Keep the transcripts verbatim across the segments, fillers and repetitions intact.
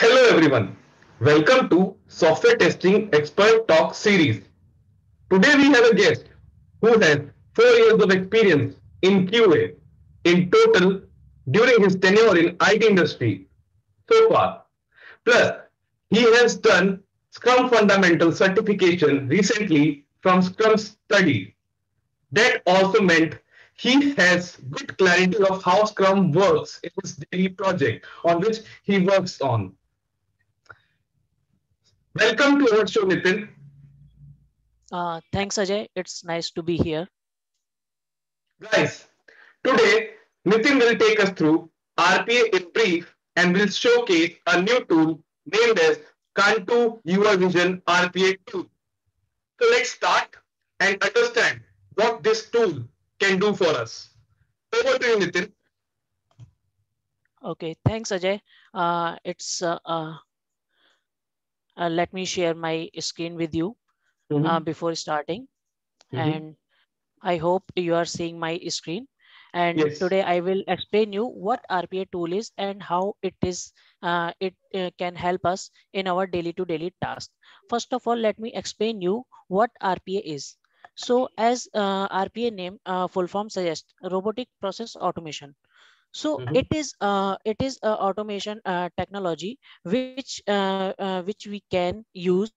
Hello everyone, welcome to Software Testing Expert Talk series. Today we have a guest who has four years of experience in Q A in total during his tenure in I T industry so far. Plus, he has done Scrum Fundamental certification recently from Scrum Study. That also meant he has good clarity of how Scrum works in his daily project on which he works on. Welcome to our show, Nitin. Uh, thanks, Ajay. It's nice to be here. Guys, today, Nitin will take us through R P A in brief and will showcase a new tool named as Kantu U I Vision R P A tool. So let's start and understand what this tool can do for us. Over to you, Nitin. Okay, thanks, Ajay. Uh, it's... Uh, uh... Uh, let me share my screen with you mm-hmm. uh, before starting. Mm-hmm. And I hope you are seeing my screen. And yes. Today I will explain you what R P A tool is and how it is. Uh, it uh, can help us in our daily to daily tasks. First of all, let me explain you what R P A is. So as uh, R P A name, uh, full form suggests robotic process automation. So mm-hmm. it is uh, it is uh, automation uh, technology which uh, uh, which we can use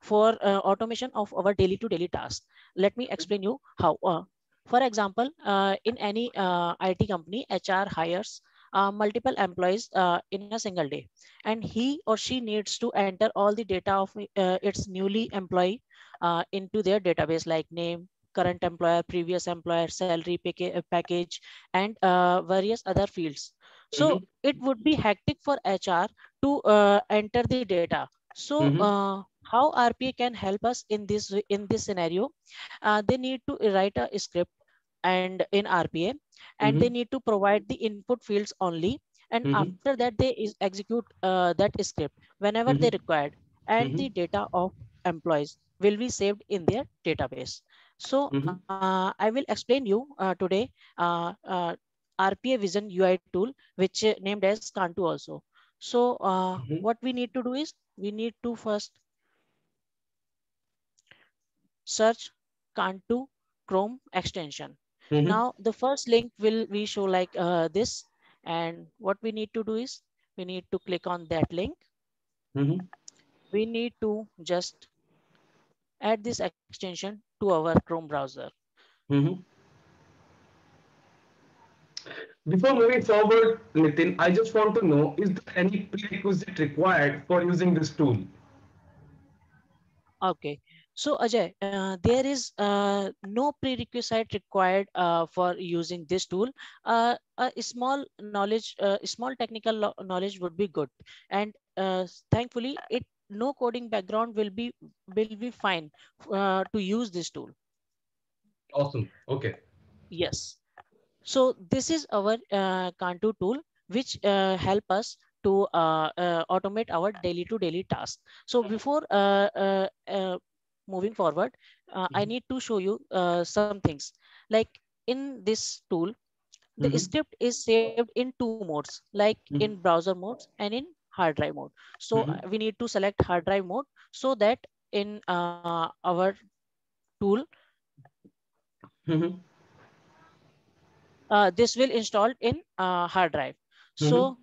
for uh, automation of our daily to daily tasks. Let me explain you how. Uh, for example, uh, in any uh, I T company, H R hires uh, multiple employees uh, in a single day, and he or she needs to enter all the data of uh, its newly employee uh, into their database, like name, current employer, previous employer, salary package, and uh, various other fields. So mm-hmm. it would be hectic for H R to uh, enter the data. So mm-hmm. uh, how R P A can help us in this in this scenario? Uh, they need to write a script and in R P A, and mm-hmm. they need to provide the input fields only. And mm-hmm. after that, they is execute uh, that script whenever mm-hmm. they required, and mm-hmm. the data of employees will be saved in their database. So mm-hmm. uh, I will explain you uh, today uh, uh, R P A Vision U I tool, which uh, named as Kantu also. So uh, mm-hmm. what we need to do is we need to first search Kantu Chrome extension. Mm-hmm. Now the first link will we show like uh, this, and what we need to do is we need to click on that link. Mm-hmm. We need to just add this extension to our Chrome browser. Mm-hmm. Before moving forward, Nitin, I just want to know, is there any prerequisite required for using this tool? Okay. So Ajay, uh, there is uh, no prerequisite required uh, for using this tool. Uh, a small knowledge, uh, small technical knowledge would be good. And uh, thankfully, it no coding background will be will be fine uh, to use this tool. Awesome. Okay. Yes. So this is our uh, Kantu tool, which uh, help us to uh, uh, automate our daily to daily tasks. So before uh, uh, uh, moving forward, uh, mm-hmm. I need to show you uh, some things. Like in this tool, the mm-hmm. script is saved in two modes, like mm-hmm. in browser modes and in hard drive mode. So mm-hmm. we need to select hard drive mode so that in uh, our tool, mm-hmm. uh, this will install in uh, hard drive. Mm-hmm. So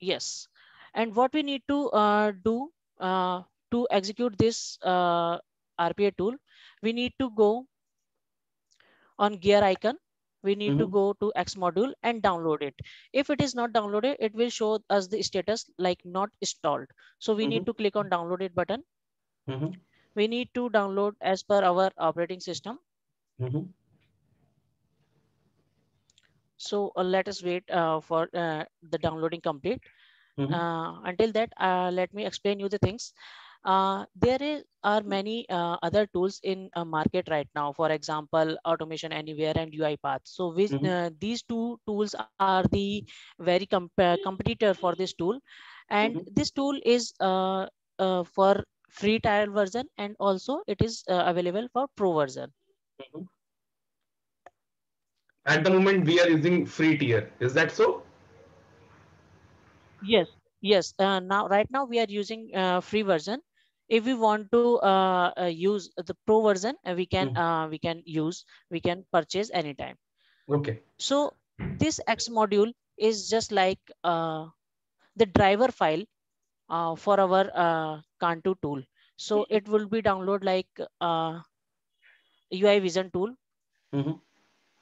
yes, and what we need to uh, do uh, to execute this uh, R P A tool, we need to go on gear icon. We need mm-hmm. to go to X module and download it. If it is not downloaded, it will show us the status like not installed. So we mm-hmm. need to click on download it button. Mm-hmm. We need to download as per our operating system. Mm-hmm. So uh, let us wait uh, for uh, the downloading complete. Mm-hmm. Uh, until that, uh, let me explain you the things. Uh, there is, are many uh, other tools in a market right now. For example, Automation Anywhere and UiPath. So with, mm-hmm. uh, these two tools are the very comp competitor for this tool. And mm-hmm. this tool is uh, uh, for free trial version, and also it is uh, available for pro version. Mm-hmm. At the moment, we are using free tier. Is that so? Yes, yes. Uh, now, right now we are using uh, free version. If we want to uh, uh, use the pro version, uh, we can mm-hmm. uh, we can use we can purchase anytime. Okay. So this X module is just like uh, the driver file uh, for our uh, Kantu tool. So it will be download like uh, U I Vision tool, mm-hmm.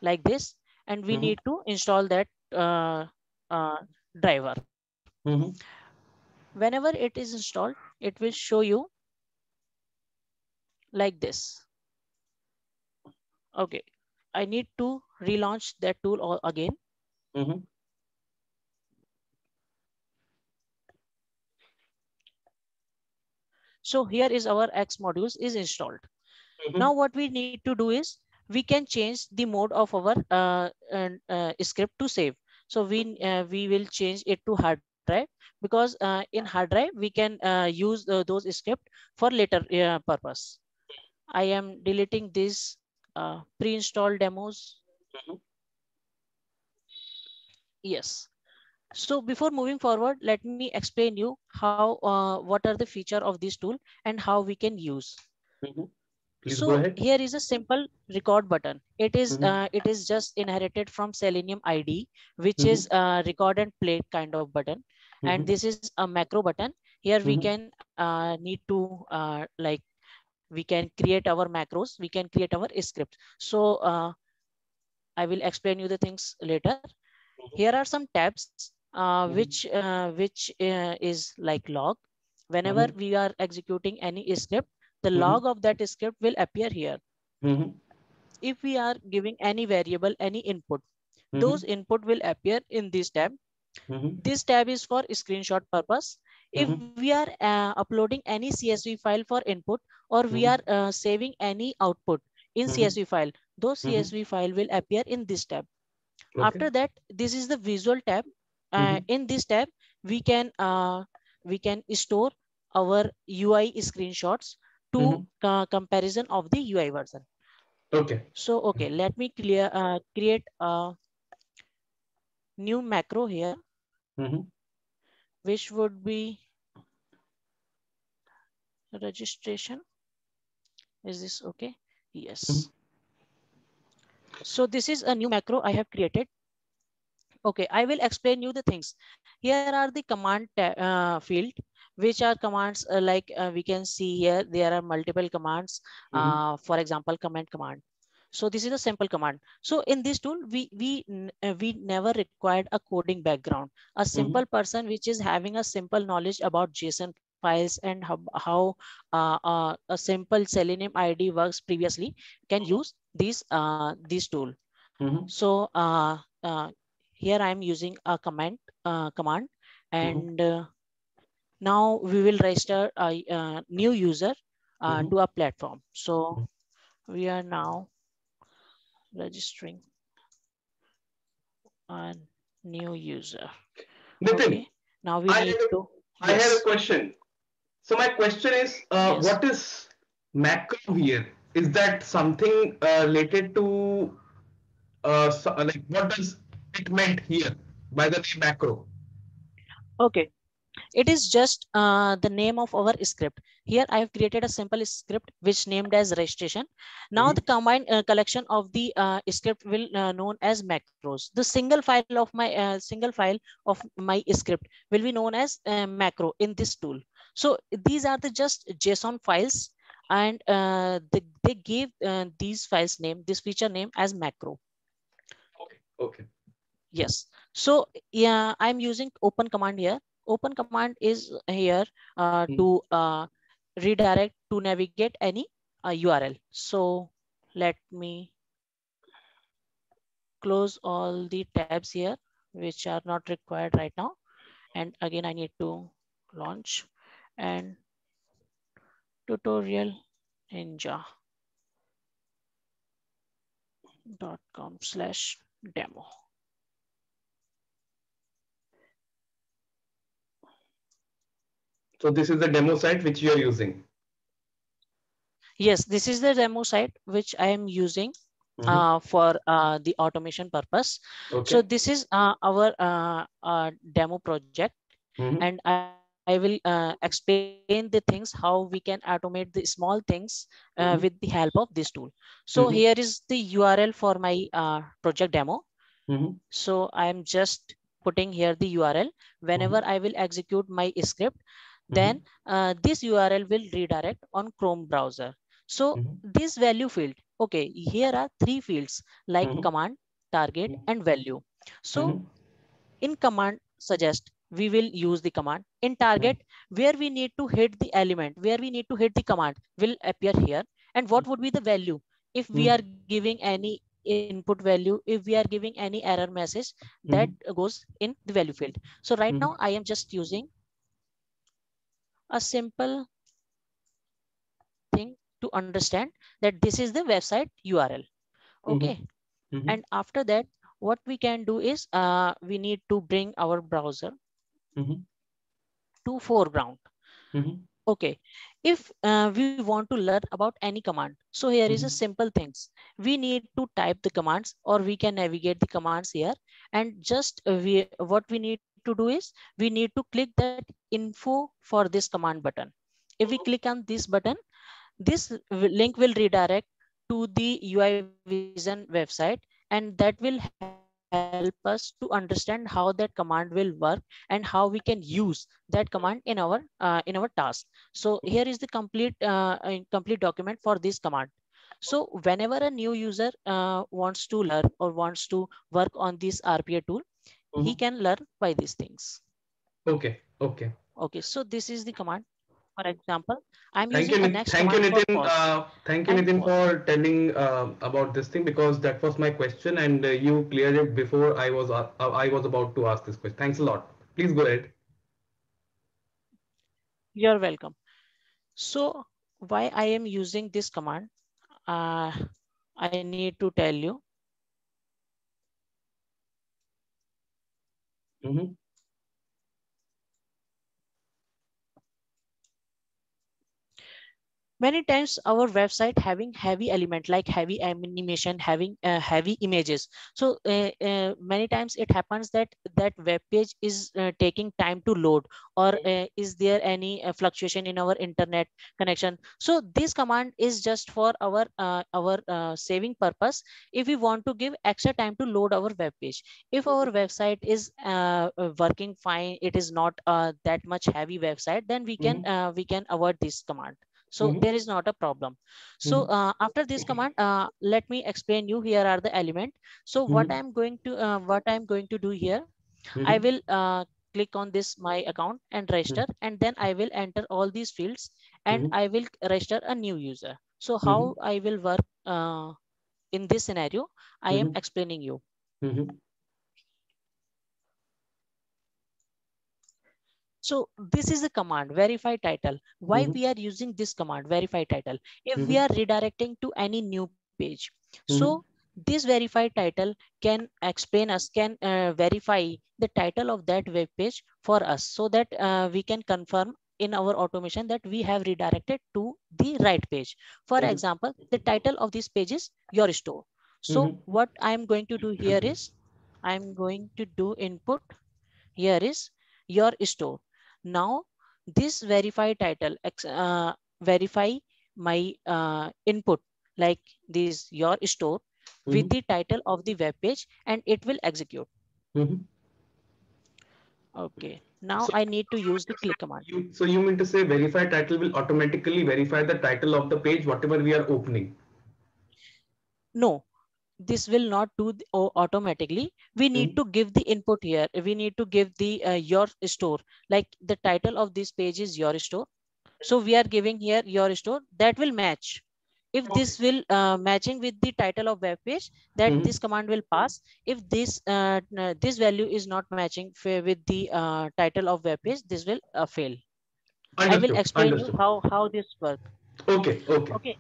like this, and we mm-hmm. need to install that uh, uh, driver. Mm-hmm. Whenever it is installed, it will show you like this. Okay, I need to relaunch that tool all again. Mm-hmm. So here is our X modules is installed. Mm-hmm. Now what we need to do is we can change the mode of our uh, uh, script to save. So we uh, we will change it to hard drive, because uh, in hard drive we can uh, use uh, those script for later uh, purpose. I am deleting these uh, pre-installed demos. Mm-hmm. Yes. So before moving forward, let me explain you how uh, what are the feature of this tool and how we can use. Mm-hmm. Please go ahead. Here is a simple record button. It is mm-hmm. uh, it is just inherited from Selenium I D E, which mm-hmm. is a record and play kind of button. Mm-hmm. And this is a macro button. Here mm-hmm. we can uh, need to uh, like we can create our macros. We can create our script. So uh, I will explain you the things later. Mm-hmm. Here are some tabs uh, mm-hmm. which uh, which uh, is like log. Whenever mm-hmm. we are executing any script, the mm-hmm. log of that script will appear here. Mm-hmm. If we are giving any variable, any input, mm-hmm. those input will appear in this tab. Mm-hmm. This tab is for screenshot purpose. If mm-hmm. we are uh, uploading any C S V file for input, or mm-hmm. we are uh, saving any output in mm-hmm. C S V file, those C S V mm-hmm. file will appear in this tab. Okay. After that, this is the visual tab. Uh, mm-hmm. In this tab, we can uh, we can store our U I screenshots to mm-hmm. uh, comparison of the U I version. Okay. So, okay, let me clear uh, create a new macro here, mm-hmm. which would be registration. Is this okay? Yes. Mm-hmm. So this is a new macro I have created. Okay, I will explain you the things. Here are the command uh, field, which are commands uh, like uh, we can see here, there are multiple commands, mm-hmm. uh, for example, comment command. So this is a simple command. So in this tool, we we uh, we never required a coding background. A simple mm-hmm. person which is having a simple knowledge about JSON files and how, how uh, uh, a simple Selenium I D E works previously can use this, uh, this tool. Mm-hmm. So uh, uh, here I am using a command, uh, command and mm-hmm. uh, now we will register a, a new user uh, mm-hmm. to our platform. So we are now registering a new user. Nitin, okay. Now we I need have, to. I yes. have a question. So my question is, uh, yes. what is macro here? Is that something uh, related to uh, so, like what does it meant here by the name macro? Okay. It is just uh, the name of our script. Here I have created a simple script which named as registration. Now mm-hmm. the combined uh, collection of the uh, script will uh, known as macros. The single file of my uh, single file of my script will be known as uh, macro in this tool. So these are the just JSON files, and uh, the, they gave uh, these files name, this feature name as macro. Okay. Okay. Yes. So yeah, I'm using open command here. Open command is here uh, mm-hmm. to uh, redirect to navigate any uh, U R L. So let me close all the tabs here, which are not required right now. And again, I need to launch and tutorial ninja dot com slash demo. So this is the demo site which you are using. Yes, this is the demo site which I am using mm-hmm. uh, for uh, the automation purpose. Okay. So this is uh, our uh, uh, demo project. Mm-hmm. And I, I will uh, explain the things, how we can automate the small things uh, mm-hmm. with the help of this tool. So mm-hmm. here is the U R L for my uh, project demo. Mm-hmm. So I'm just putting here the U R L. Whenever mm-hmm. I will execute my script, mm-hmm. then uh, this U R L will redirect on Chrome browser. So mm-hmm. this value field, okay, here are three fields like mm-hmm. command, target, and value. So mm-hmm. in command suggest, we will use the command. In target, mm-hmm. where we need to hit the element, where we need to hit the command will appear here. And what would be the value? If mm-hmm. we are giving any input value, if we are giving any error message, mm-hmm. that goes in the value field. So right mm-hmm. now I am just using a simple thing to understand that this is the website U R L. Okay. Mm-hmm. Mm-hmm. And after that, what we can do is uh, we need to bring our browser mm-hmm. to foreground. Mm-hmm. Okay. If uh, we want to learn about any command, so here mm-hmm. is a simple things. We need to type the commands, or we can navigate the commands here. And just uh, we what we need to do is we need to click that info for this command button. If we click on this button, this link will redirect to the U I Vision website, and that will help us to understand how that command will work and how we can use that command in our uh, in our task. So here is the complete uh, complete document for this command. So whenever a new user uh, wants to learn or wants to work on this R P A tool, mm-hmm. he can learn by these things. Okay. Okay. Okay. So this is the command. For example, I'm thank using you, the next thank you, Nitin. Uh, thank you, and Nitin, for telling uh, about this thing, because that was my question, and uh, you cleared it before I was uh, I was about to ask this question. Thanks a lot. Please go ahead. You're welcome. So why I am using this command? Uh, I need to tell you. Mm-hmm. Many times our website having heavy element like heavy animation, having uh, heavy images. So uh, uh, many times it happens that that web page is uh, taking time to load, or uh, is there any uh, fluctuation in our internet connection. So this command is just for our uh, our uh, saving purpose. If we want to give extra time to load our web page, if our website is uh, working fine, it is not uh, that much heavy website, then we can mm-hmm. uh, we can avoid this command. So mm-hmm. there is not a problem. So mm-hmm. uh, after this command, uh, let me explain you. Here are the element. So mm-hmm. what I'm going to uh, what I'm going to do here, mm-hmm. I will uh, click on this my account and register, mm-hmm. and then I will enter all these fields, and mm-hmm. I will register a new user. So how mm-hmm. I will work uh, in this scenario, I mm-hmm. am explaining you. Mm-hmm. So this is a command, verify title. Why mm-hmm. we are using this command, verify title? If mm-hmm. we are redirecting to any new page, mm-hmm. so this verify title can explain us, can uh, verify the title of that web page for us, so that uh, we can confirm in our automation that we have redirected to the right page. For mm-hmm. example, the title of this page is your store. So mm-hmm. what I'm going to do here is, I'm going to do input. Here is your store. Now this verify title uh, verify my uh, input like this your store mm-hmm. with the title of the web page, and it will execute. Mm-hmm. Okay, now so, I need to use the click command. You, so you mean to say verify title will automatically verify the title of the page, whatever we are opening? No. This will not do automatically. We need mm-hmm. to give the input here. We need to give the uh, your store, like the title of this page is your store. So we are giving here your store, that will match. If okay. this will uh, matching with the title of web page, that mm-hmm. this command will pass. If this uh, this value is not matching with the uh, title of web page, this will uh, fail. Understood. I will explain Understood. you how, how this works. Okay. Okay. Okay.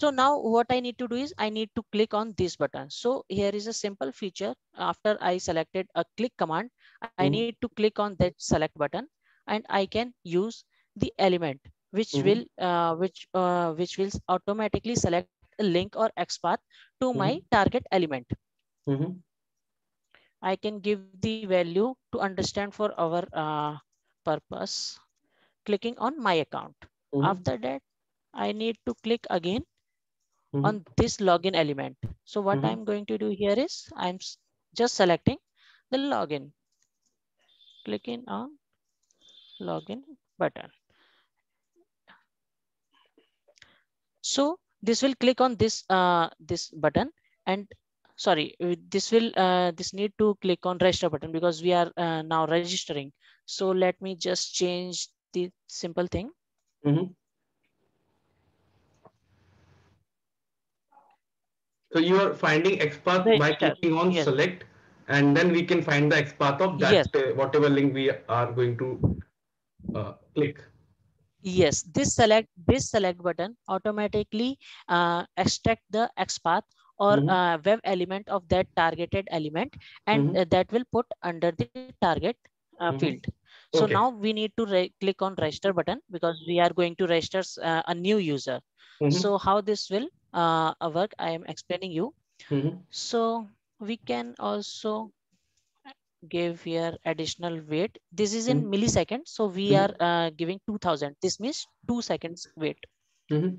So now what I need to do is I need to click on this button. So here is a simple feature. After I selected a click command, I mm-hmm. need to click on that select button, and I can use the element which mm-hmm. will uh, which uh, which will automatically select a link or XPath to mm-hmm. my target element. Mm-hmm. I can give the value to understand for our uh, purpose. Clicking on my account. Mm-hmm. After that, I need to click again mm-hmm. on this login element. So what mm-hmm. I'm going to do here is I'm just selecting the login. Clicking on login button. So this will click on this uh, this button and sorry, this will uh, this need to click on register button because we are uh, now registering. So let me just change the simple thing. Mm-hmm. So you are finding XPath register by clicking on yes. select, and then we can find the XPath of that yes. uh, whatever link we are going to uh, click. Yes, this select this select button automatically uh, extract the XPath or mm-hmm. uh, web element of that targeted element, and mm-hmm. uh, that will put under the target uh, mm-hmm. field. So okay. now we need to click on register button because we are going to register uh, a new user. Mm-hmm. So how this will uh, work, I am explaining you. Mm-hmm. So we can also give here additional weight. This is in mm-hmm. milliseconds. So we mm-hmm. are uh, giving two thousand. This means two seconds wait. Mm-hmm.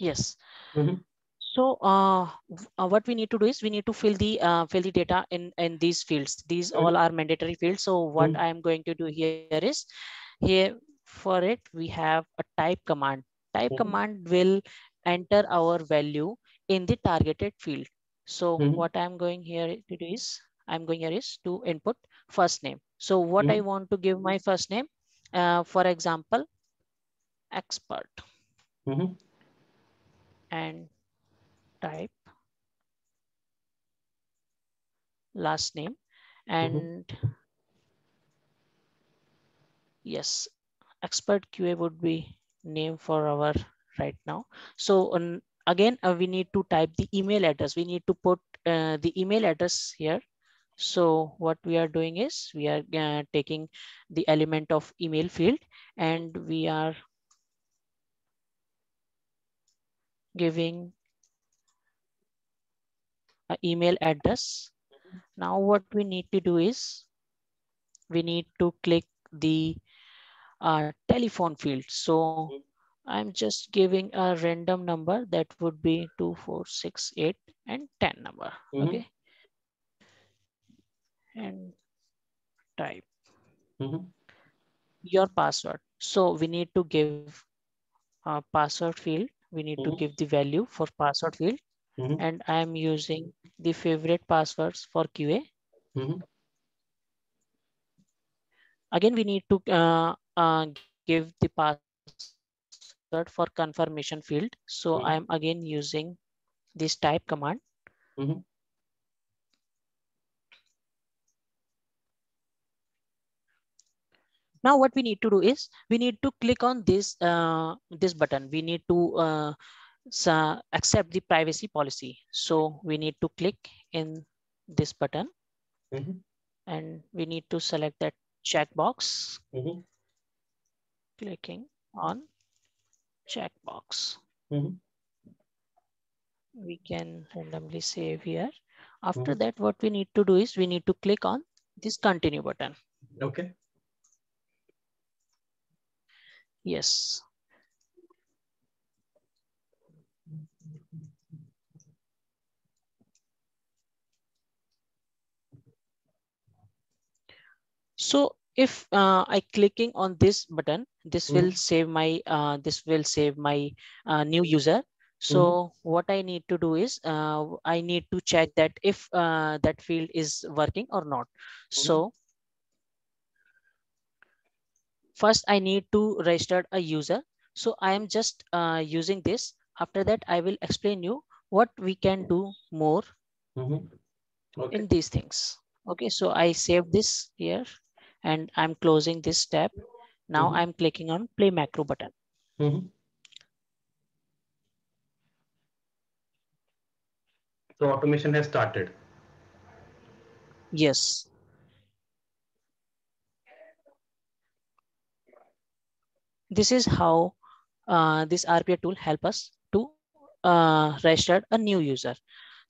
Yes. Mm-hmm. So uh, what we need to do is we need to fill the uh, fill the data in in these fields. These mm-hmm. all are mandatory fields. So what mm-hmm. I am going to do here is here for it we have a type command. Type mm-hmm. command will enter our value in the targeted field. So mm-hmm. what I am going here to do is I am going here is to input first name. So what mm-hmm. I want to give my first name, uh, for example, expert. Mm-hmm. And type last name and mm-hmm. yes, expert Q A would be name for our right now. So on, again, uh, we need to type the email address. We need to put uh, the email address here. So what we are doing is we are uh, taking the element of email field and we are giving an email address. Now what we need to do is we need to click the uh, telephone field. So I'm just giving a random number that would be two, four, six, eight, and ten number. Mm-hmm. Okay. And type mm-hmm. your password. So we need to give a password field. We need mm-hmm. to give the value for password field. Mm-hmm. And I am using the favorite passwords for Q A. Mm-hmm. Again, we need to uh, uh, give the password for confirmation field. So mm-hmm. I am again using this type command. Mm-hmm. Now what we need to do is we need to click on this uh, this button. We need to uh, so accept the privacy policy. So we need to click in this button mm-hmm. and we need to select that checkbox. Mm-hmm. Clicking on checkbox. Mm-hmm. We can randomly save here. After mm-hmm. that, what we need to do is we need to click on this continue button. Okay. Yes. So if uh, I clicking on this button, this mm-hmm. will save my uh, this will save my uh, new user. So mm-hmm. what I need to do is uh, I need to check that if uh, that field is working or not. Mm-hmm. So first I need to register a user. So I am just uh, using this. After that, I will explain you what we can do more mm-hmm. okay. in these things. Okay, so I saved this here. And I'm closing this tab. Now mm-hmm. I'm clicking on play macro button. Mm-hmm. So automation has started. Yes. This is how uh, this R P A tool help us to uh, register a new user.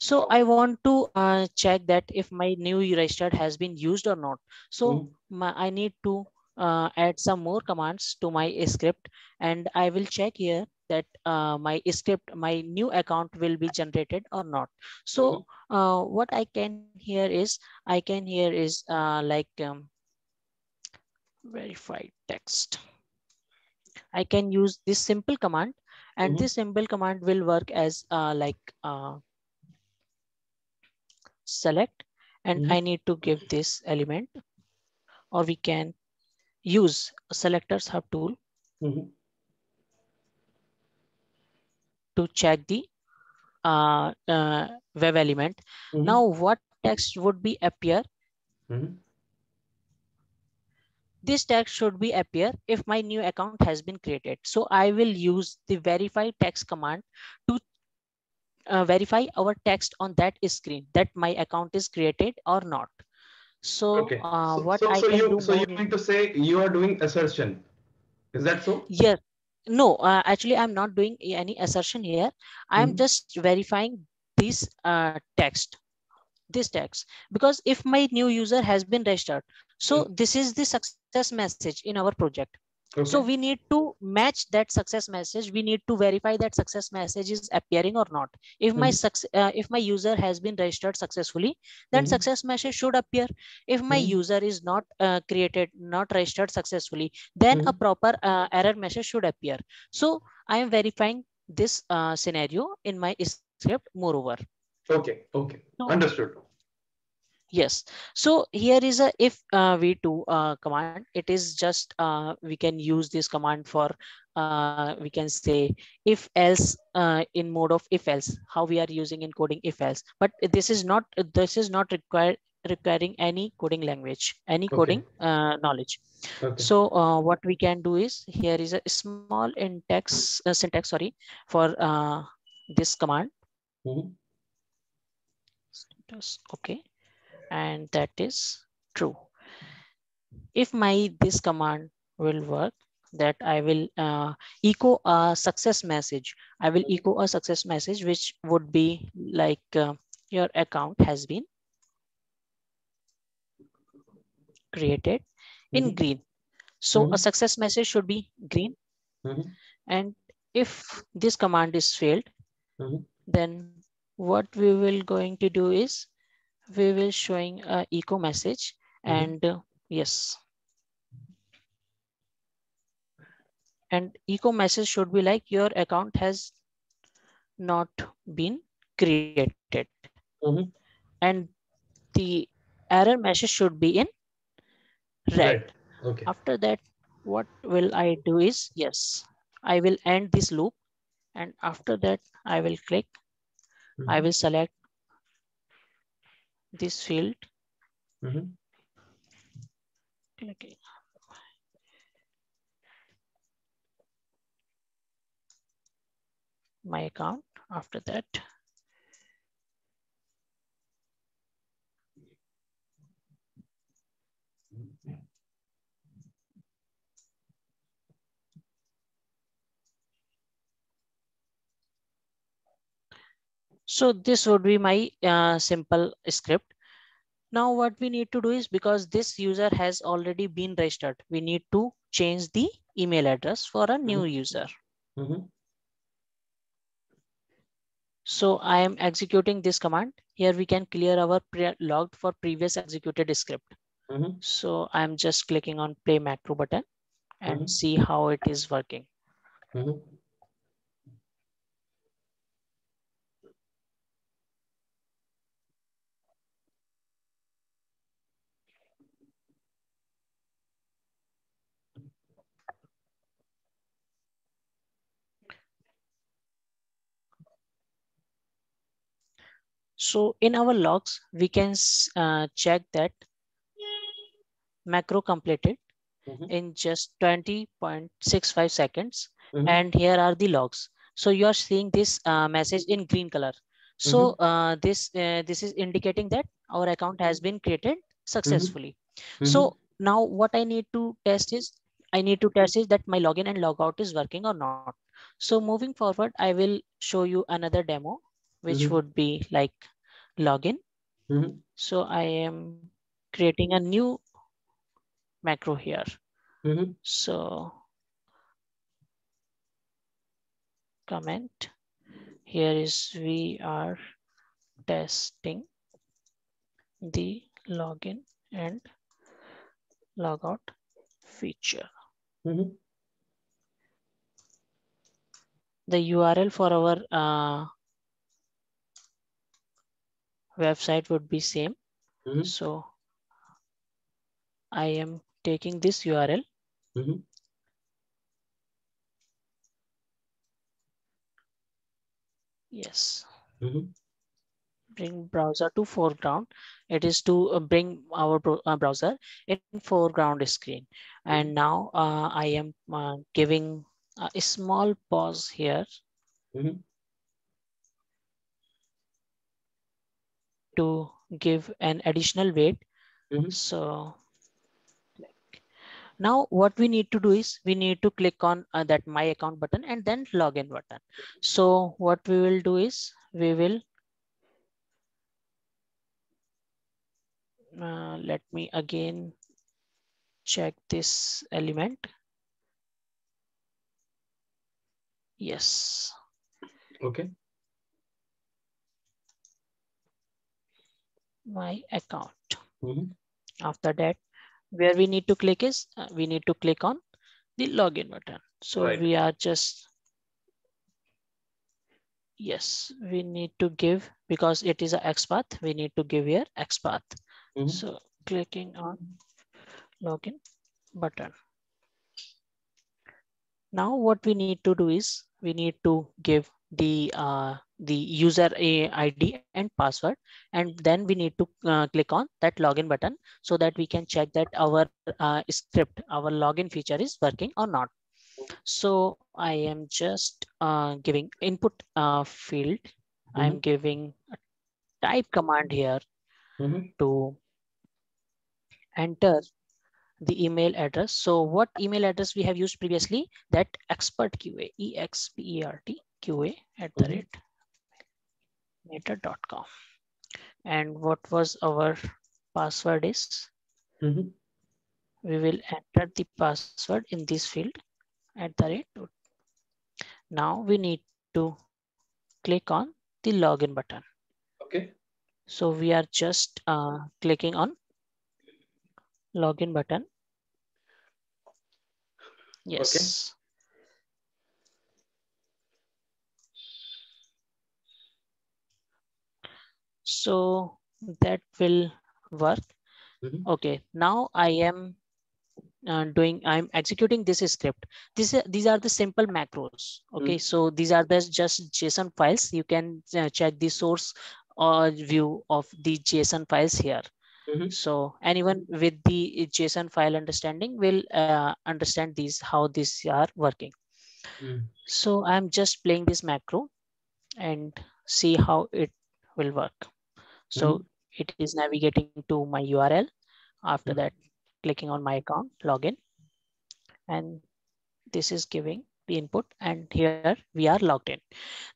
So I want to uh, check that if my new registered has been used or not. So mm-hmm. my, I need to uh, add some more commands to my script, and I will check here that uh, my script, my new account will be generated or not. So mm-hmm. uh, what I can here is, I can here is uh, like um, verified text. I can use this simple command, and mm-hmm. this simple command will work as uh, like uh, select, and mm-hmm. I need to give this element, or we can use Selectors Hub tool mm-hmm. to check the uh, uh, web element. Mm-hmm. Now what text would be appear? Mm-hmm. This text should be appear if my new account has been created. So I will use the verify text command to Uh, verify our text on that screen that my account is created or not. So okay. uh, so, what so, I so can you, do. So you're going to say you are doing assertion. Is that so? Yeah. No, uh, actually I'm not doing any assertion here. I'm mm-hmm. just verifying this uh, text, this text, because if my new user has been registered, so mm-hmm. this is the success message in our project. Okay. So we need to match that success message. We need to verify that success message is appearing or not. If mm-hmm. my uh, if my user has been registered successfully, then mm-hmm. success message should appear. If my mm-hmm. user is not uh, created, not registered successfully, then mm-hmm. a proper uh, error message should appear. So I am verifying this uh, scenario in my script moreover. Okay, okay, so, understood. Yes. So here is a if uh, v two uh, command. It is just uh, we can use this command for uh, we can say if else uh, in mode of if else, how we are using in coding if else. But this is not this is not required requiring any coding language, any okay. coding uh, knowledge. Okay. So uh, what we can do is here is a small index uh, syntax sorry for uh, this command. Mm-hmm. Okay. And that is true. If my this command will work, that I will uh, echo a success message. I will echo a success message, which would be like uh, your account has been created in mm-hmm. green. So mm-hmm. a success message should be green. Mm-hmm. And if this command is failed, mm-hmm. then what we will going to do is we will showing a echo message and uh, yes. And echo message should be like your account has not been created. Mm-hmm. And the error message should be in red. Right. Okay. After that, what will I do is, yes, I will end this loop. And after that, I will click, mm-hmm. I will select this field, mm-hmm. okay. my account. After that, so this would be my uh, simple script. Now what we need to do is, because this user has already been registered, we need to change the email address for a new mm-hmm. user. Mm-hmm. So I am executing this command. Here we can clear our pre-logged for previous executed script. Mm-hmm. So I'm just clicking on play macro button and mm-hmm. see how it is working. Mm-hmm. So in our logs, we can uh, check that macro completed mm-hmm. in just twenty point six five seconds. Mm-hmm. And here are the logs. So you are seeing this uh, message in green color. So mm-hmm. uh, this, uh, this is indicating that our account has been created successfully. Mm-hmm. So now what I need to test is I need to test is that my login and logout is working or not. So moving forward, I will show you another demo, which mm-hmm. would be like login. Mm-hmm. So I am creating a new macro here. Mm-hmm. So comment here is we are testing the login and logout feature. Mm-hmm. The U R L for our uh, website would be same. Mm-hmm. So I am taking this U R L. Mm-hmm. Yes. Mm-hmm. Bring browser to foreground. It is to bring our browser in foreground screen. And now uh, I am uh, giving a small pause here mm-hmm. to give an additional weight. Mm-hmm. So now what we need to do is we need to click on uh, that My Account button and then Login button. So what we will do is we will uh, let me again check this element. Yes. Okay. My Account. Mm-hmm. After that, where we need to click is uh, we need to click on the Login button. So right. we are just, yes, we need to give, because it is a XPath, we need to give here XPath. Mm-hmm. So clicking on Login button. Now what we need to do is we need to give the uh, the user I D and password, and then we need to uh, click on that Login button so that we can check that our uh, script, our login feature is working or not. So I am just uh, giving input uh, field. Mm-hmm. I'm giving a type command here mm-hmm. to enter the email address. So what email address we have used previously? That expert Q A, E X P E R T, Q A at the rate meta dot com. And what was our password is? Mm-hmm. We will enter the password in this field at the rate. Now we need to click on the Login button. Okay. So we are just uh, clicking on Login button. Yes. Okay. So that will work. Mm-hmm. Okay. Now I am uh, doing, I'm executing this script. This, these are the simple macros. Okay. Mm-hmm. So these are the just JSON files. You can uh, check the source or view of the JSON files here. Mm-hmm. So anyone with the JSON file understanding will uh, understand these, how these are working. Mm. So I'm just playing this macro and see how it will work. So mm-hmm. it is navigating to my U R L. After mm-hmm. that, clicking on My Account, Login. And this is giving the input, and here we are logged in.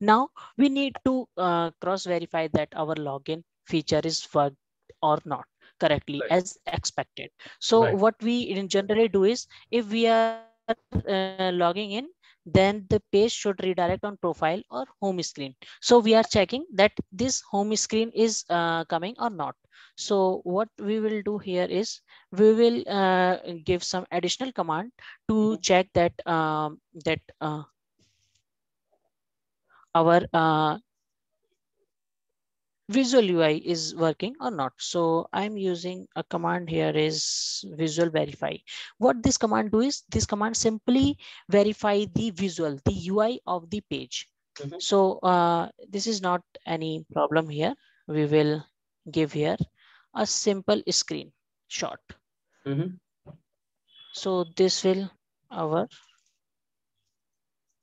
Now we need to uh, cross-verify that our login feature is worked or not correctly right. as expected. So right. what we in generally do is if we are uh, logging in, then the page should redirect on profile or home screen. So we are checking that this home screen is uh, coming or not. So what we will do here is we will uh, give some additional command to mm-hmm. check that um, that uh, our uh, Visual U I is working or not. So I'm using a command here is visual verify. What this command do is this command simply verify the visual, the U I of the page. Mm-hmm. So uh, this is not any problem here. We will give here a simple screen shot. Mm-hmm. So this will our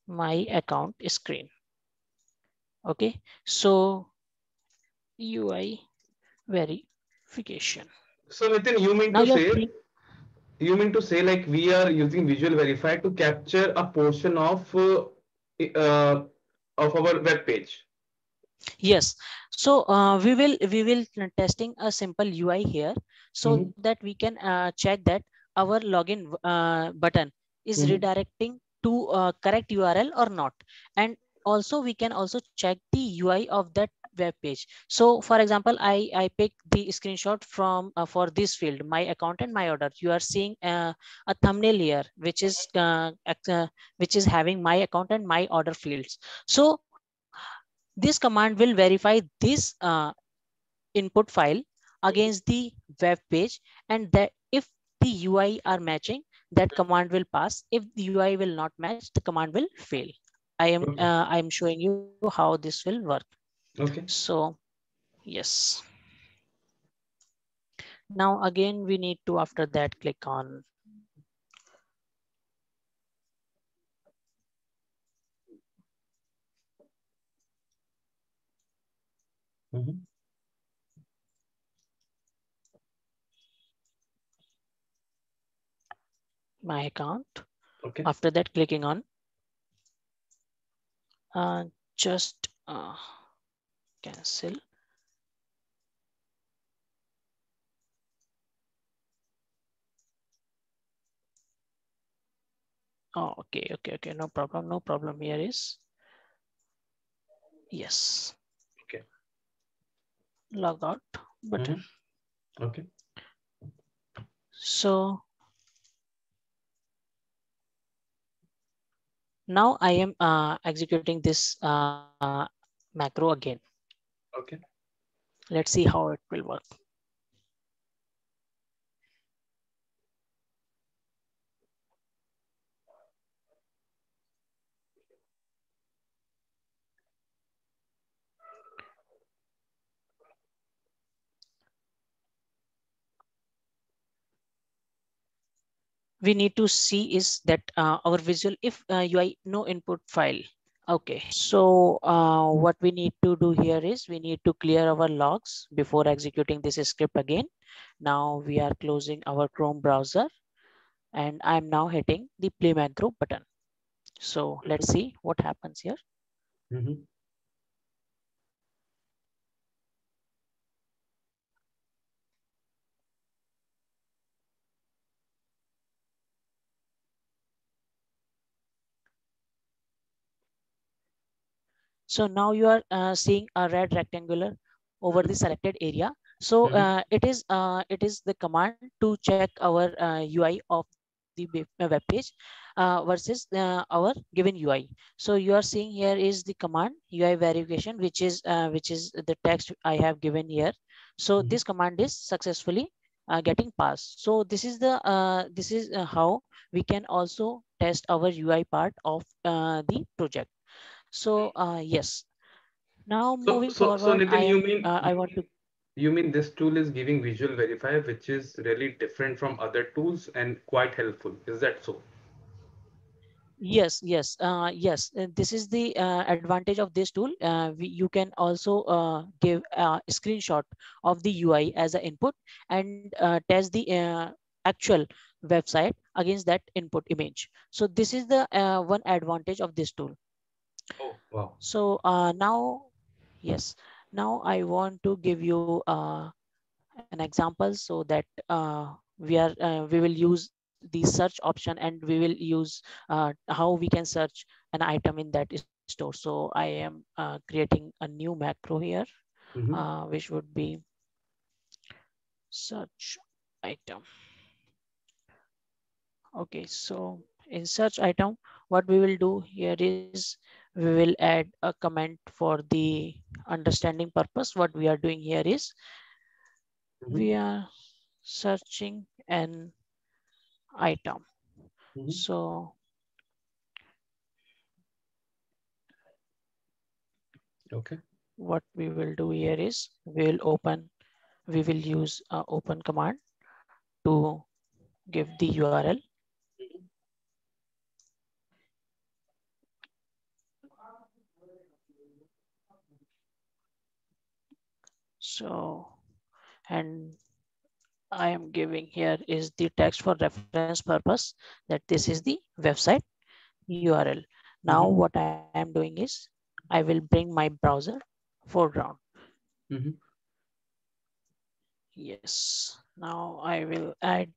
My Account screen. Okay. So U I verification. So Nitin, you mean now to say, You mean to say like we are using Visual Verify to capture a portion of uh, uh, of our web page? Yes. So uh, we will we will testing a simple U I here, so mm-hmm. that we can uh, check that our login uh, button is mm-hmm. redirecting to uh, correct U R L or not, and also we can also check the U I of that web page. So for example, I I pick the screenshot from uh, for this field, my account and my order. You are seeing uh, a thumbnail here, which is uh, uh, which is having my account and my order fields. So this command will verify this uh, input file against the web page, and that if the U I are matching, that command will pass. If the U I will not match, the command will fail. I am uh, I am showing you how this will work. Okay. So, yes. Now again, we need to after that click on. Mm-hmm. My account. Okay. After that, clicking on. Uh, just. Uh, Cancel. Oh, okay, okay, okay. No problem. No problem. Here is yes. Okay. Log out button. Mm-hmm. Okay. So now I am uh, executing this uh, macro again. Okay, let's see how it will work. We need to see is that uh, our visual if uh, U I no input file. Okay, so uh, what we need to do here is we need to clear our logs before executing this script again. Now we are closing our Chrome browser and I'm now hitting the play macro button. So let's see what happens here. Mm-hmm. So now you are uh, seeing a red rectangular over the selected area. So uh, it is uh, it is the command to check our uh, U I of the web page uh, versus uh, our given U I. So you are seeing here is the command U I verification, which is uh, which is the text I have given here. So mm-hmm. this command is successfully uh, getting passed. So this is the uh, this is how we can also test our U I part of uh, the project. So uh, yes, now so, moving so, forward, so Nitin, I, you mean, uh, I want to. You mean this tool is giving Visual Verify, which is really different from other tools and quite helpful. Is that so? Yes, yes, uh, yes. This is the uh, advantage of this tool. Uh, we, you can also uh, give a screenshot of the U I as an input and uh, test the uh, actual website against that input image. So this is the uh, one advantage of this tool. Oh, wow. So uh, now, yes, now I want to give you uh, an example so that uh, we are uh, we will use the search option and we will use uh, how we can search an item in that store. So I am uh, creating a new macro here, mm-hmm. uh, which would be search item. Okay, so in search item, what we will do here is we will add a comment for the understanding purpose. What we are doing here is mm-hmm. we are searching an item. Mm-hmm. So, okay. What we will do here is we will open, we will use an open command to give the U R L. So, and I am giving here is the text for reference purpose, that this is the website U R L. Now mm-hmm. what I am doing is I will bring my browser foreground. Mm-hmm. Yes. Now I will add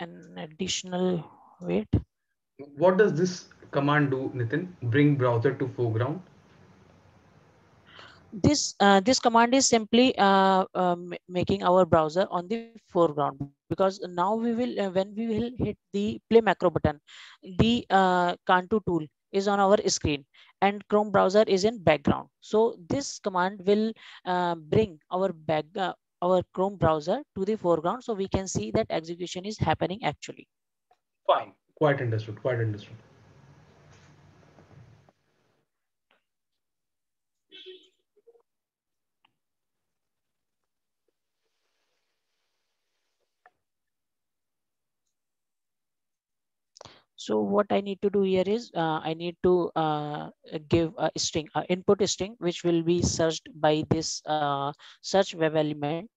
an additional weight. What does this command do, Nitin? Bring browser to foreground. This uh, this command is simply uh, uh, making our browser on the foreground, because now we will uh, when we will hit the play macro button, the uh, Kantu tool is on our screen and Chrome browser is in background. So this command will uh, bring our back uh, our Chrome browser to the foreground, so we can see that execution is happening actually. Fine, quite understood, quite understood. So what I need to do here is uh, I need to uh, give a string, uh, input string, which will be searched by this uh, search web element.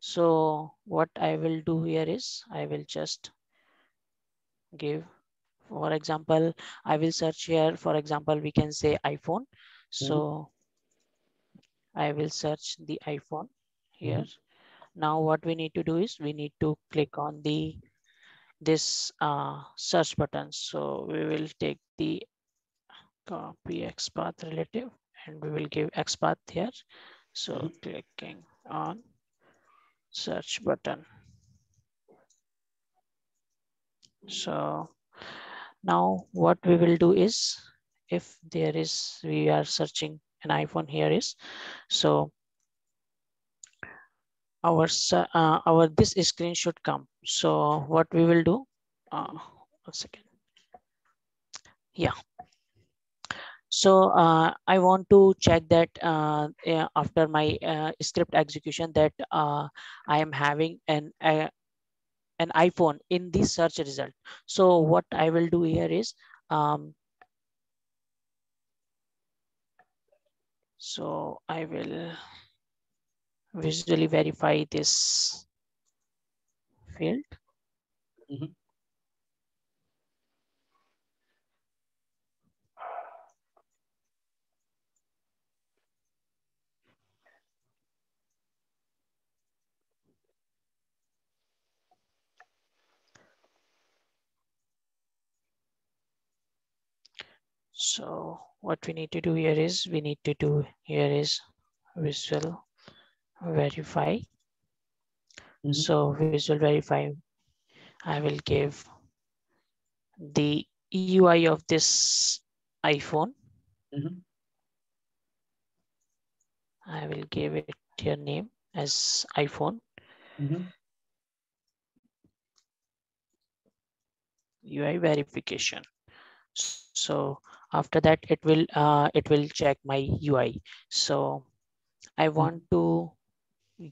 So what I will do here is I will just give, for example, I will search here. For example, we can say iPhone. Mm-hmm. So I will search the iPhone here. Mm-hmm. Now what we need to do is we need to click on the this uh, search button. So we will take the copy XPath relative and we will give XPath here. So mm-hmm. clicking on search button. So now what we will do is, if there is, we are searching an iPhone here is, so our uh, our this screen should come. So what we will do, uh, one second. Yeah. So uh, I want to check that uh, after my uh, script execution that uh, I am having an uh, an iPhone in the search result. So what I will do here is, um, so I will visually verify this field. Mm-hmm. So what we need to do here is we need to do here is visual verify. Mm-hmm. So visual verify, I will give the U I of this iPhone. Mm-hmm. I will give it your name as iPhone. Mm-hmm. U I verification. So after that, it will uh, it will check my U I. So I want to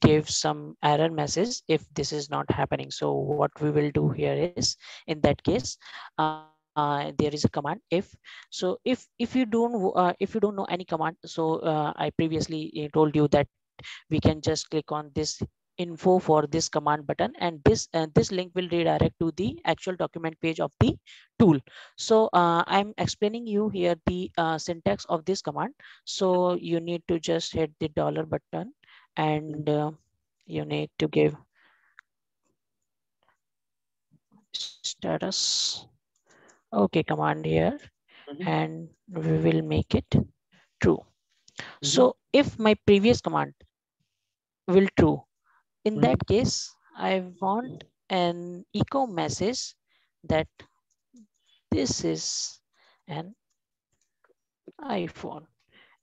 give some error message if this is not happening. So what we will do here is, in that case, uh, uh, there is a command if. So if if you don't uh, if you don't know any command, so uh, I previously told you that we can just click on this info for this command button, and this uh, this link will redirect to the actual document page of the tool. So uh, I'm explaining you here the uh, syntax of this command. So you need to just hit the dollar button, and uh, you need to give status okay command here. Mm-hmm. And we will make it true. Mm-hmm. So if my previous command will true, in that mm-hmm. case, I want an echo message that this is an iPhone.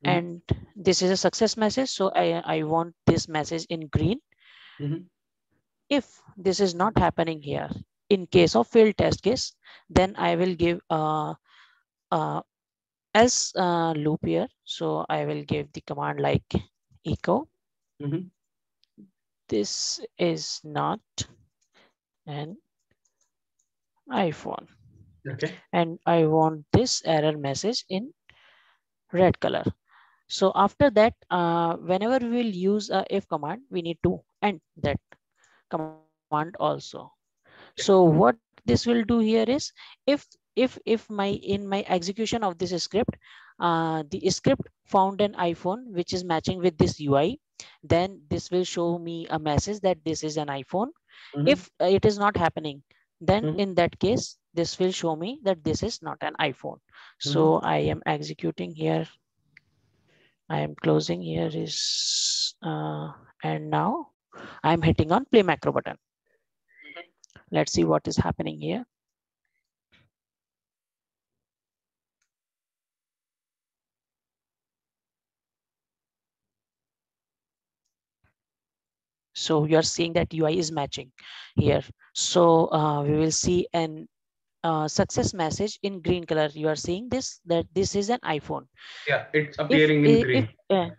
Mm-hmm. And this is a success message. So I, I want this message in green. Mm-hmm. If this is not happening here, in case of failed test case, then I will give a, a else uh, loop here. So I will give the command like echo. Mm-hmm. This is not an iPhone. Okay. And I want this error message in red color. So after that, uh, whenever we will use a if command, we need to end that command also. So what this will do here is, if if if my in my execution of this script, uh, the script found an iPhone which is matching with this U I, then this will show me a message that this is an iPhone. Mm-hmm. If it is not happening, then mm-hmm. in that case, this will show me that this is not an iPhone. Mm-hmm. So I am executing here. I am closing here is, uh, and now I'm hitting on play macro button. Mm-hmm. Let's see what is happening here. So you are seeing that U I is matching here. So uh, we will see an uh, success message in green color. You are seeing this, that this is an iPhone. Yeah, it's appearing if, in green. If, uh,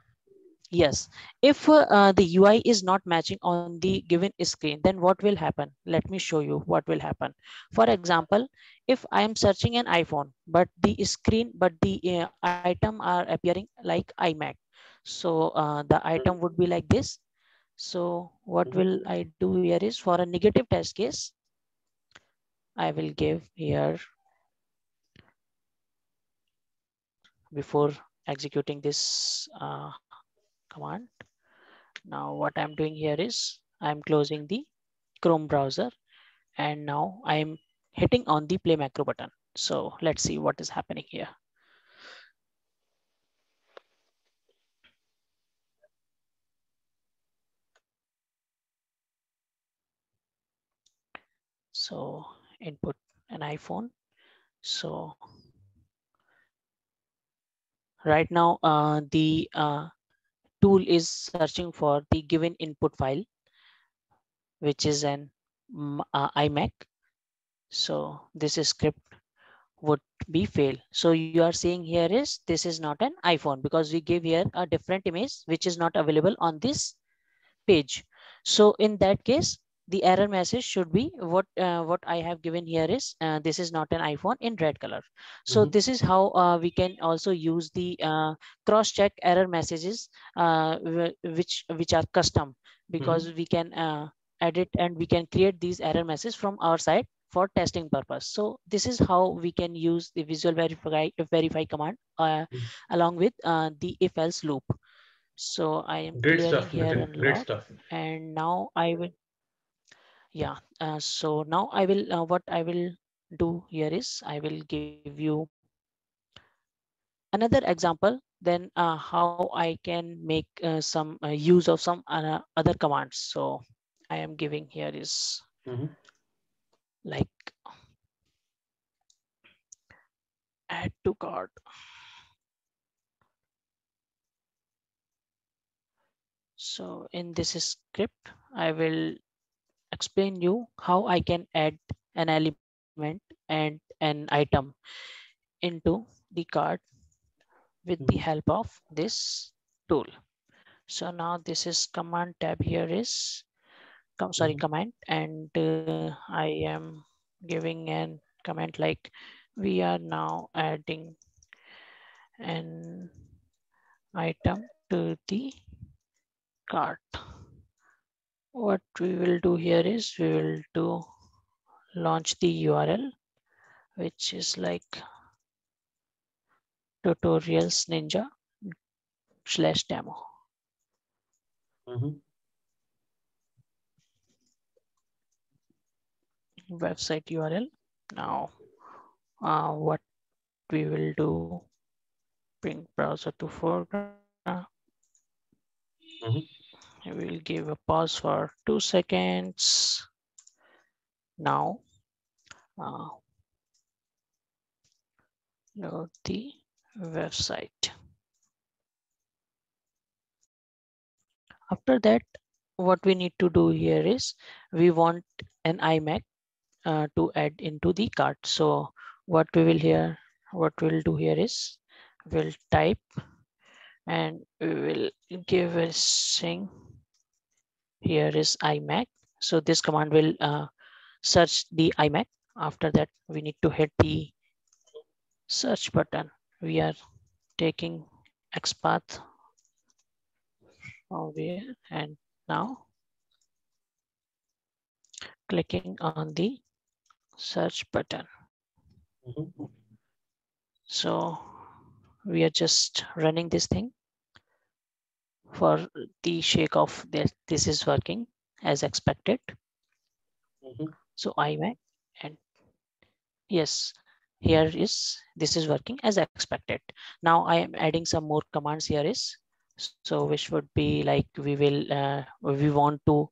yes. If uh, uh, the U I is not matching on the given screen, then what will happen? Let me show you what will happen. For example, if I am searching an iPhone, but the screen, but the uh, item are appearing like iMac. So uh, the item would be like this. So what will I do here is, for a negative test case, I will give here, before executing this uh, command. Now what I'm doing here is, I'm closing the Chrome browser and now I'm hitting on the play macro button. So let's see what is happening here. So input an iPhone. So right now uh, the uh, tool is searching for the given input file, which is an uh, iMac. So this script would be fail. So you are seeing here is, this is not an iPhone because we gave here a different image which is not available on this page. So in that case, the error message should be what uh, what I have given here is, uh, this is not an iPhone in red color. So mm-hmm. this is how uh, we can also use the uh, cross-check error messages, uh, which which are custom, because mm-hmm. we can uh, edit and we can create these error messages from our side for testing purpose. So this is how we can use the visual verify verify command uh, mm-hmm. along with uh, the if-else loop. So I am great stuff, here great stuff. And now I will. Yeah, uh, so now I will, uh, what I will do here is, I will give you another example, then uh, how I can make uh, some uh, use of some uh, other commands. So I am giving here is mm-hmm. like add to cart. So in this script, I will explain you how I can add an element and an item into the cart with mm-hmm. the help of this tool. So now this is command tab here is, com sorry, mm-hmm. command, and uh, I am giving an command like, we are now adding an item to the cart. What we will do here is, we will do launch the U R L, which is like tutorialsninja slash demo. Mm-hmm. Website U R L. Now, uh, what we will do, bring browser to foreground. Mm-hmm. I will give a pause for two seconds. Now, uh, load the website. After that, what we need to do here is, we want an iMac uh, to add into the cart. So what we will here, what we'll do here is, we'll type and we will give a string. Here is iMac. So this command will uh, search the iMac. After that, we need to hit the search button. We are taking XPath over here, and now clicking on the search button. Mm-hmm. So we are just running this thing for the shake of this. This is working as expected. Mm-hmm. So I went and yes, here is, this is working as expected. Now I am adding some more commands here is, so which would be like, we will, uh, we want to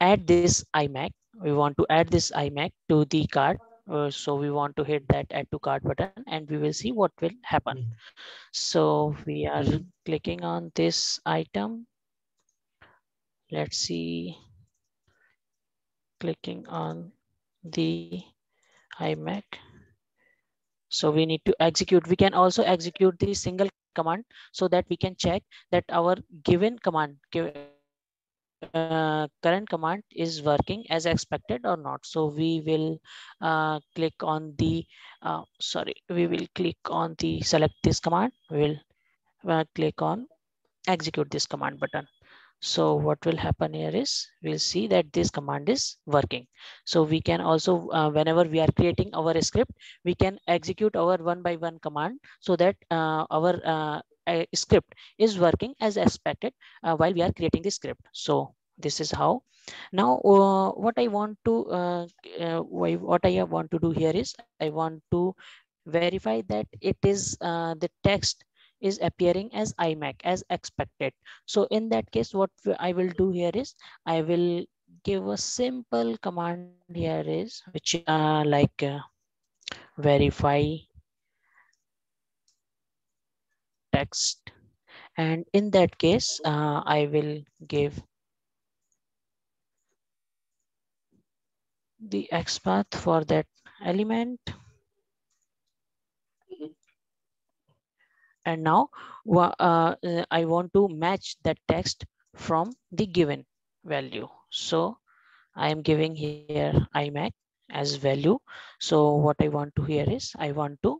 add this iMac. We want to add this iMac to the cart. Uh, so we want to hit that add to cart button and we will see what will happen. So we are clicking on this item. Let's see, clicking on the iMac. So we need to execute. We can also execute the single command so that we can check that our given command, Uh, current command is working as expected or not. So we will uh, click on the uh, sorry we will click on the select this command. We will uh, click on execute this command button. So what will happen here is, we'll see that this command is working. So we can also uh, whenever we are creating our script, we can execute our one by one command so that uh, our uh, A script is working as expected uh, while we are creating the script. So this is how. Now uh, what I want to uh, uh, what I want to do here is, I want to verify that it is uh, the text is appearing as iMac as expected. So in that case, what I will do here is, I will give a simple command here is, which uh, like uh, verify text, and in that case uh, I will give the XPath for that element. And now uh, I want to match that text from the given value. So I am giving here iMac as value. So what I want to here is, I want to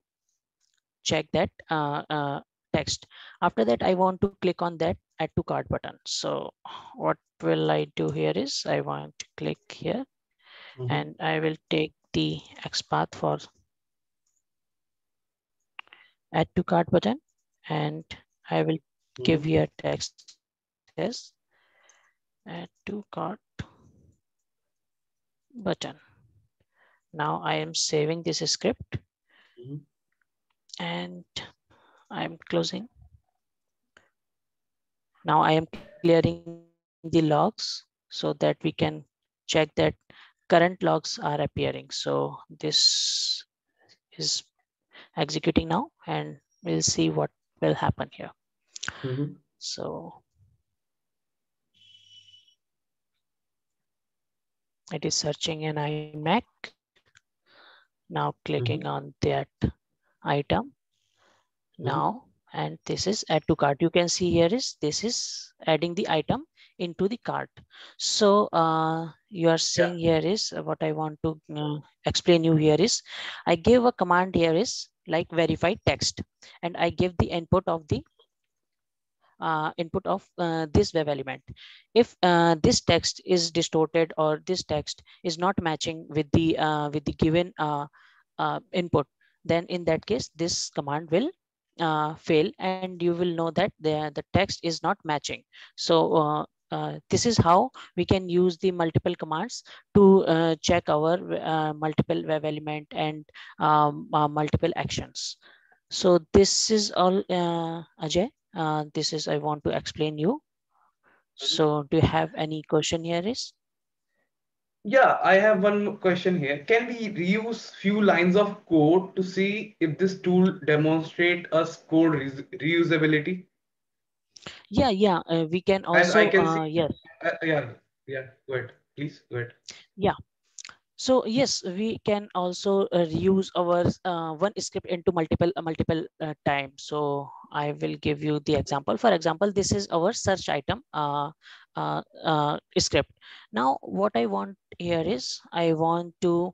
check that uh, uh, text. After that, I want to click on that add to cart button. So what will I do here is, I want to click here, mm-hmm. and I will take the XPath for add to cart button, and I will mm-hmm. give here text as add to cart button. Now I am saving this script, mm-hmm. and I'm closing. Now I am clearing the logs so that we can check that current logs are appearing. So this is executing now, and we'll see what will happen here. Mm-hmm. So it is searching in iMac. Now clicking mm-hmm. on that item. Now, and this is add to cart. You can see here is, this is adding the item into the cart. So uh, you are seeing yeah. here is what I want to uh, explain you here is, I gave a command here is like verify text, and I give the input of the uh, input of uh, this web element. If uh, this text is distorted or this text is not matching with the uh, with the given uh, uh, input, then in that case this command will Uh, fail, and you will know that the, the text is not matching. So uh, uh, this is how we can use the multiple commands to uh, check our uh, multiple web element and um, uh, multiple actions. So this is all, uh, Ajay. Uh, this is I want to explain you. So do you have any question here is? Yeah, I have one question here. Can we reuse few lines of code to see if this tool demonstrate us code re reusability? Yeah, yeah, uh, we can also, I can uh, see, yes. Uh, yeah, yeah, go ahead, please, go ahead. Yeah, so yes, we can also uh, reuse our uh, one script into multiple, uh, multiple uh, times. So I will give you the example. For example, this is our search item uh, uh, uh, script. Now, what I want here is, I want to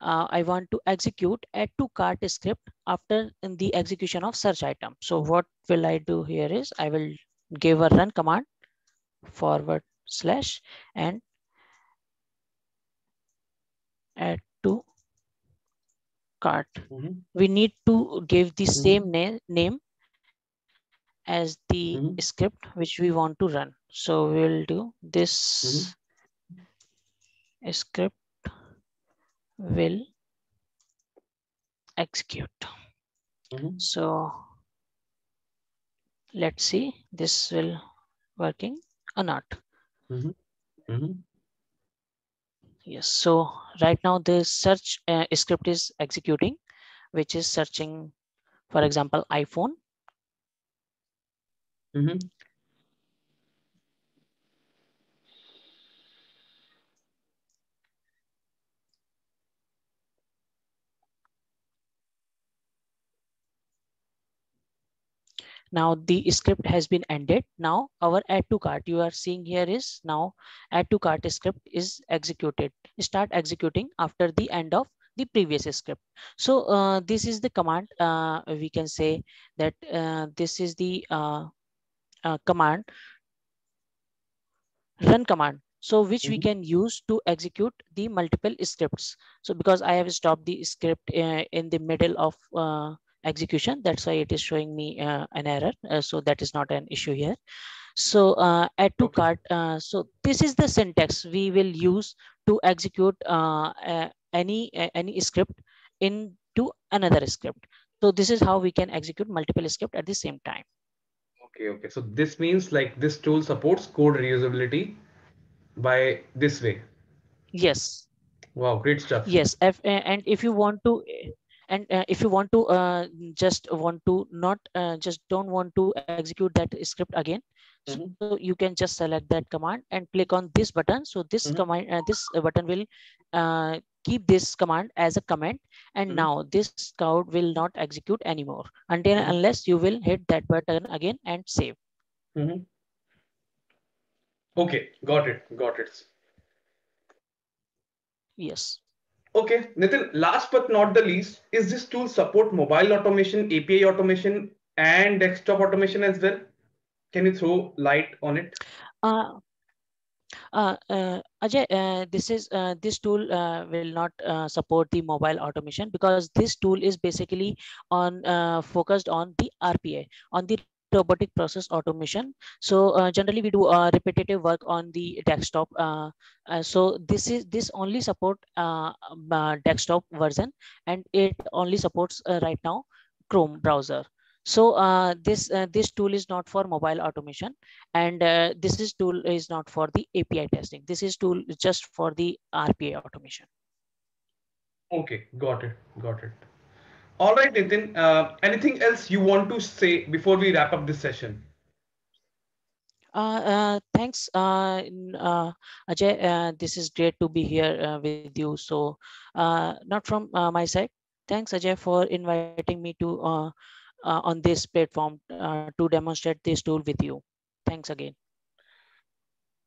uh, I want to execute add to cart script after in the execution of search item. So what will I do here is I will give a run command forward slash and add to cart. Mm-hmm. We need to give the mm-hmm. same na- name as the mm-hmm. script which we want to run. So we'll do this mm-hmm. script will execute. Mm-hmm. So let's see this will working or not. Mm-hmm. Mm-hmm. Yes, so right now the search uh, script is executing, which is searching, for example, iPhone. Mm-hmm. Now the script has been ended. Now our add to cart you are seeing here is now add to cart script is executed. Start executing after the end of the previous script. So uh, this is the command. Uh, we can say that uh, this is the uh, uh, command run command. So which mm-hmm. we can use to execute the multiple scripts. So because I have stopped the script uh, in the middle of uh, execution, that's why it is showing me uh, an error. Uh, so that is not an issue here. So uh, add to okay. cart. Uh, so this is the syntax we will use to execute uh, uh, any uh, any script into another script. So this is how we can execute multiple scripts at the same time. Okay. Okay. So this means like this tool supports code reusability by this way. Yes. Wow. Great stuff. Yes. If, and if you want to. And uh, if you want to uh, just want to not uh, just don't want to execute that script again, mm-hmm. so you can just select that command and click on this button. So this mm-hmm. command, uh, this button will uh, keep this command as a command. And mm-hmm. now this code will not execute anymore until mm-hmm. unless you will hit that button again and save. Mm-hmm. Okay, got it, got it. Yes. Okay, Nitin, last but not the least, is this tool support mobile automation, A P I automation, and desktop automation as well? Can you throw light on it? Uh, uh, uh, Ajay, uh, this is uh, this tool uh, will not uh, support the mobile automation because this tool is basically on uh, focused on the R P A, on the robotic process automation. So uh, generally we do uh, repetitive work on the desktop. Uh, uh, so this is this only support uh, uh, desktop version, and it only supports uh, right now Chrome browser. So uh, this uh, this tool is not for mobile automation, and uh, this is tool is not for the A P I testing. This is tool just for the R P A automation. Okay, got it, got it. All right, Nitin, uh, anything else you want to say before we wrap up this session? Uh, uh, thanks, uh, uh, Ajay. Uh, this is great to be here uh, with you. So uh, not from uh, my side. Thanks, Ajay, for inviting me to uh, uh, on this platform uh, to demonstrate this tool with you. Thanks again.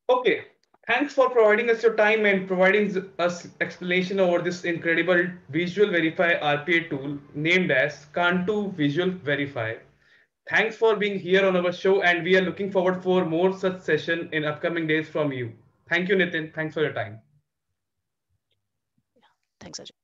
Okay. Thanks for providing us your time and providing us explanation over this incredible Visual Verify R P A tool named as Kantu Visual Verify. Thanks for being here on our show, and we are looking forward for more such session in upcoming days from you. Thank you, Nitin. Thanks for your time. Thanks, Ajay.